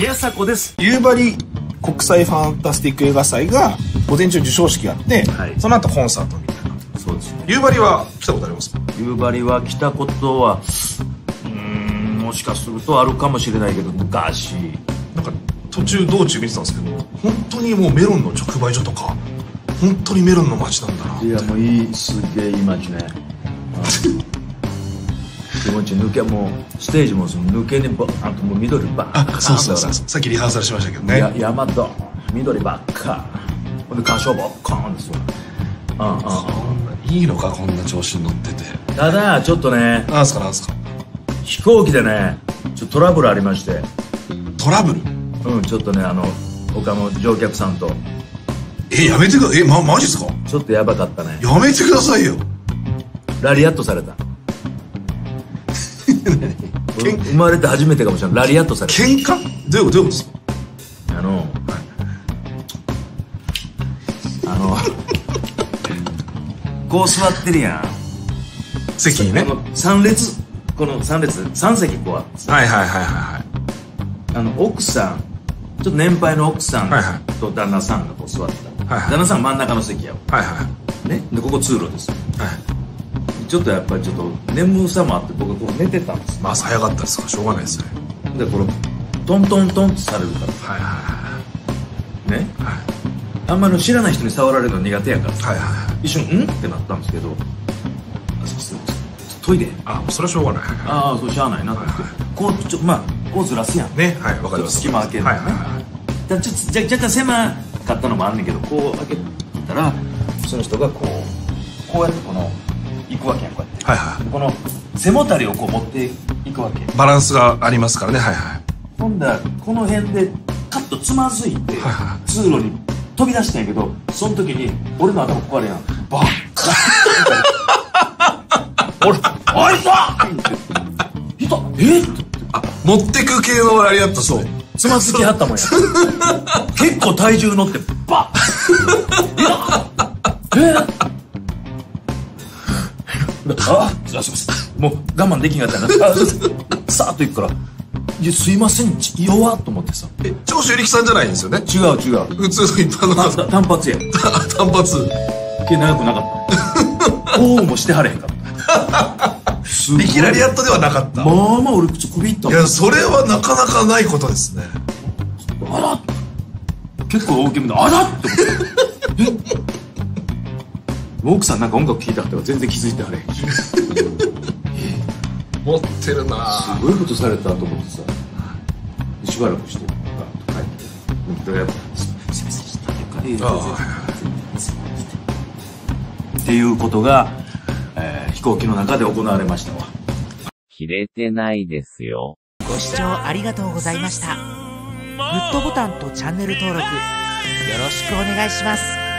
宮迫です。夕張国際ファンタスティック映画祭が午前中授賞式があって、はい、その後コンサートみたいな。そうですね。夕張は来たことありますか？夕張は来たことはもしかするとあるかもしれないけど、昔なんか途中道中見てたんですけど、本当にもうメロンの直売所とか、本当にメロンの街なんだな。いやもういい、すげえいい街ね。気持ち抜け、もうステージもその抜けにバーンと、もう緑ばっか。そうそうそう、さっきリハーサルしましたけどね。いや山と緑ばっか、ほんで歌唱ボッコーンですよ。いいのか、こんな調子に乗ってて。ただちょっとね、なんすかなんすか、飛行機でねちょっとトラブルありまして。トラブル？うん、ちょっとね、他の乗客さんと。やめてください。マジっすか？ちょっとやばかったね。やめてくださいよ。ラリアットされた。生まれて初めてかもしれない。ラリアットされた。喧嘩？どういうことですか？こう座ってるやん、席にね。この3列3席こうあって。はい、奥さん、ちょっと年配の奥さんと旦那さんがこう座ってた。旦那さん真ん中の席やわね。でここ通路です。ちょっとやっぱりちょっと眠さもあって、僕こう寝てたんです。朝早かったですからしょうがないですね。でこれトントントンってされるから。ね、あんまり知らない人に触られるの苦手やから、一瞬「ん？」ってなったんですけど、トイレ。それはしょうがない。それしゃあないなと思って、こうずらすやんね。はい、わかります。隙間開けるのね。ちょっと若干狭かったのもあんねんけど、こう開けたらその人がこうやってこの行くわけやん。こうやってこの背もたれをこう持っていくわけ。バランスがありますからね。ほんだらこの辺でカッとつまずいて通路に飛び出したんやけど、その時に俺の頭こうあれやん、バッカッ俺「おいさ！」って「人えっ？」って持ってく系のラリアット。そう、つまずきはったもんや。結構体重乗ってバッもう我慢できなかったからさーっといくから、いやすいません弱っと思ってさ。長州力さんじゃないんですよね。違う普通の一般の単発や。単発毛長くなかった。こうもしてはれへんかった。いきなりやったではなかった。まあまあ俺口こびった。いやそれはなかなかないことですね。あらっ、結構大きめのあらっって思って。奥さんなんか音楽聴いたって全然気づいてはれへんし。持ってるな。すごいことされたと思ってさ、しばらくしてバーッと帰って、やっぱすいませんしたとかいいっていうことが飛行機の中で行われましたわ。切れてないですよ。ご視聴ありがとうございました。グッドボタンとチャンネル登録よろしくお願いします。